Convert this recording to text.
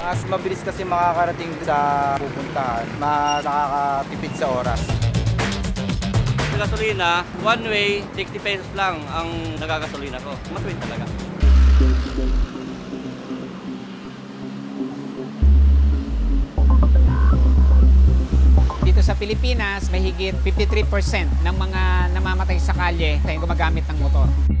Mas mabilis kasi makakarating sa pupuntahan, mas nakakatipid sa oras. Sa gasolina, one way, 60 pesos lang ang nagagasolina ko. Matuwid talaga. Dito sa Pilipinas, mahigit 53% ng mga namamatay sa kalye ay gumagamit ng motor.